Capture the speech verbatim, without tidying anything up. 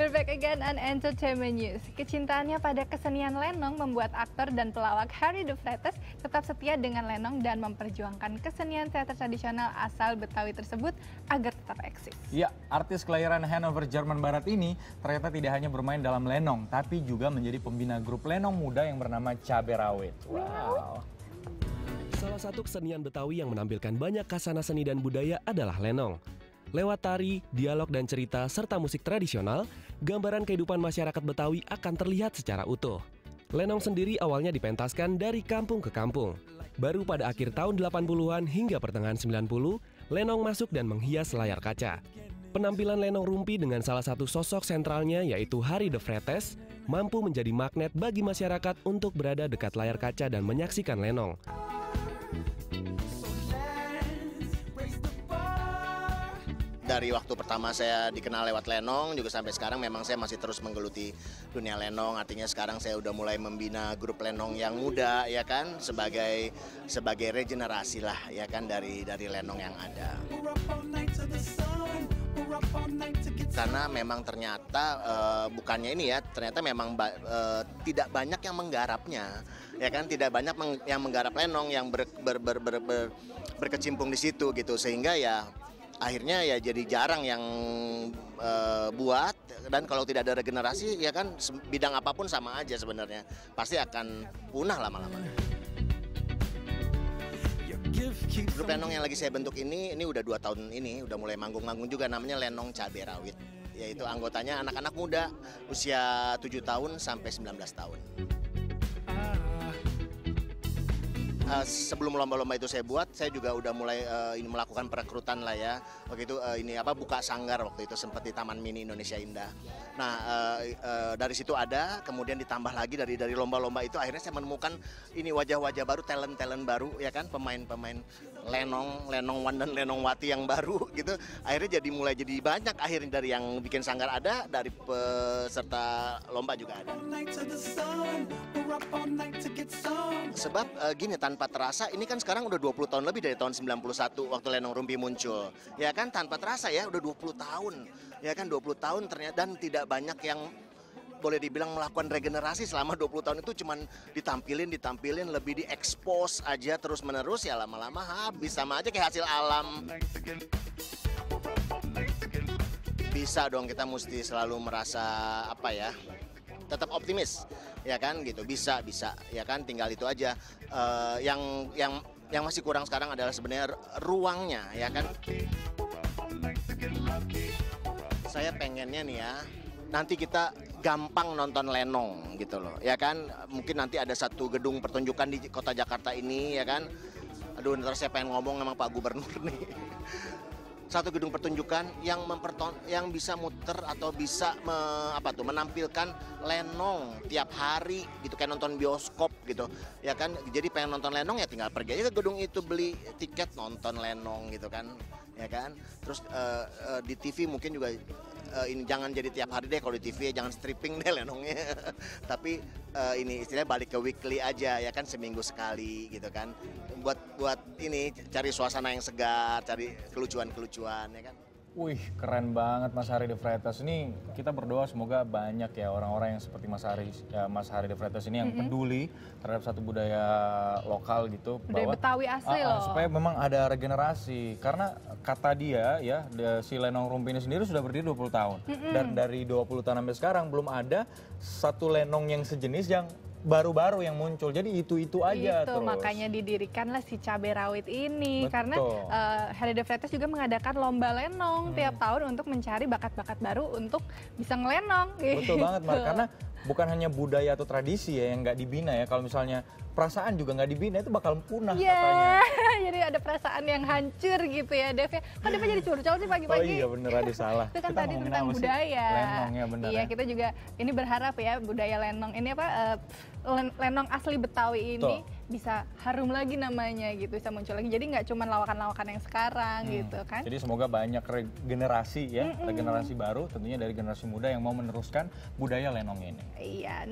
We're back again on Entertainment News. Kecintaannya pada kesenian lenong membuat aktor dan pelawak Harry De Fretes tetap setia dengan lenong dan memperjuangkan kesenian teater tradisional asal Betawi tersebut agar tetap eksis. Ya, artis kelahiran Hanover, Jerman Barat ini ternyata tidak hanya bermain dalam lenong, tapi juga menjadi pembina grup lenong muda yang bernama Cabe Rawit. Wow. Salah satu kesenian Betawi yang menampilkan banyak kasana seni dan budaya adalah lenong. Lewat tari, dialog dan cerita, serta musik tradisional, gambaran kehidupan masyarakat Betawi akan terlihat secara utuh. Lenong sendiri awalnya dipentaskan dari kampung ke kampung. Baru pada akhir tahun delapan puluhan hingga pertengahan sembilan puluh, lenong masuk dan menghias layar kaca. Penampilan Lenong Rumpi dengan salah satu sosok sentralnya yaitu Harry De Fretes, mampu menjadi magnet bagi masyarakat untuk berada dekat layar kaca dan menyaksikan lenong. Dari waktu pertama saya dikenal lewat lenong juga sampai sekarang memang saya masih terus menggeluti dunia lenong. Artinya sekarang saya udah mulai membina grup lenong yang muda, ya kan, sebagai sebagai regenerasi lah, ya kan, dari dari lenong yang ada. Karena memang ternyata uh, bukannya ini ya, ternyata memang ba uh, tidak banyak yang menggarapnya, ya kan, tidak banyak meng yang menggarap lenong yang ber ber ber ber ber berkecimpung di situ gitu, sehingga ya akhirnya ya jadi jarang yang uh, buat. Dan kalau tidak ada regenerasi, ya kan, bidang apapun sama aja sebenarnya, pasti akan punah lama-lama. Grup lenong yang lagi saya bentuk ini, ini udah dua tahun ini, udah mulai manggung-manggung juga, namanya Lenong Cabe Rawit, yaitu anggotanya anak-anak muda usia tujuh tahun sampai sembilan belas tahun. Uh, sebelum lomba-lomba itu saya buat, saya juga udah mulai uh, ini melakukan perekrutan lah ya. Waktu itu uh, ini apa buka sanggar waktu itu sempat di Taman Mini Indonesia Indah. Nah uh, uh, dari situ ada, kemudian ditambah lagi dari dari lomba-lomba itu, akhirnya saya menemukan ini wajah-wajah baru, talent-talent baru, ya kan, pemain-pemain lenong, lenong wan dan lenong wati yang baru gitu. Akhirnya jadi mulai jadi banyak, akhirnya dari yang bikin sanggar ada, dari peserta lomba juga ada. Sebab uh, gini, tanpa terasa ini kan sekarang udah dua puluh tahun lebih dari tahun sembilan puluh satu waktu Lenong Rumpi muncul. Ya kan, tanpa terasa ya udah dua puluh tahun. Ya kan, dua puluh tahun ternyata, dan tidak banyak yang boleh dibilang melakukan regenerasi selama dua puluh tahun itu, cuman ditampilin, ditampilin, lebih diekspos aja terus-menerus, ya lama-lama habis, sama aja kayak hasil alam. Bisa dong, kita mesti selalu merasa apa ya? Tetap optimis, ya kan, gitu, bisa bisa ya kan, tinggal itu aja. uh, yang yang yang masih kurang sekarang adalah sebenarnya ruangnya, ya kan. Saya pengennya nih ya, nanti kita gampang nonton lenong gitu loh, ya kan. Mungkin nanti ada satu gedung pertunjukan di kota Jakarta ini, ya kan. Aduh, ntar saya pengen ngomong sama Pak Gubernur nih, satu gedung pertunjukan yang memperton yang bisa muter atau bisa me, apa tuh menampilkan lenong tiap hari gitu, kayak nonton bioskop gitu, ya kan. Jadi pengen nonton lenong ya tinggal pergi aja ke gedung itu, beli tiket nonton lenong gitu kan, ya kan. Terus uh, uh, di T V mungkin juga uh, ini jangan jadi tiap hari deh, kalau di T V jangan stripping deh lenongnya. Tapi uh, ini istilahnya balik ke weekly aja, ya kan, seminggu sekali gitu kan, buat buat ini cari suasana yang segar, cari kelucuan-kelucuan. Ya kan? Wih, keren banget Mas Harry De Fretes ini. Kita berdoa semoga banyak ya orang-orang yang seperti Mas Harry, ya Mas Harry De Fretes ini yang mm-hmm. peduli terhadap satu budaya lokal gitu, budaya bahwa, Betawi asli uh, uh, loh. Supaya memang ada regenerasi. Karena kata dia ya, si Lenong Rumpi ini sendiri sudah berdiri dua puluh tahun. Mm-hmm. Dan dari dua puluh tahun sampai sekarang belum ada satu lenong yang sejenis yang baru-baru yang muncul, jadi itu-itu aja itu, terus. Makanya didirikanlah si Cabe Rawit ini. Betul. Karena uh, Harry De Fretes juga mengadakan lomba lenong hmm. tiap tahun untuk mencari bakat-bakat baru untuk bisa ngelenong. Betul gitu. Banget, Mar. Karena bukan hanya budaya atau tradisi ya yang nggak dibina ya, kalau misalnya perasaan juga nggak dibina itu bakal punah yeah. katanya. Jadi ada perasaan yang hancur gitu ya, Dev. Kan Dev jadi curcol sih pagi-pagi. Oh iya bener, ada salah. Itu kan kita tadi tentang budaya. Lenong ya bener. Iya, kita juga ini berharap ya budaya lenong ini apa uh, lenong asli Betawi ini Tuh. bisa harum lagi namanya gitu, bisa muncul lagi. Jadi nggak cuma lawakan-lawakan yang sekarang hmm. gitu kan. Jadi semoga banyak regenerasi ya, mm -mm. regenerasi baru tentunya dari generasi muda yang mau meneruskan budaya lenong ini. Iya.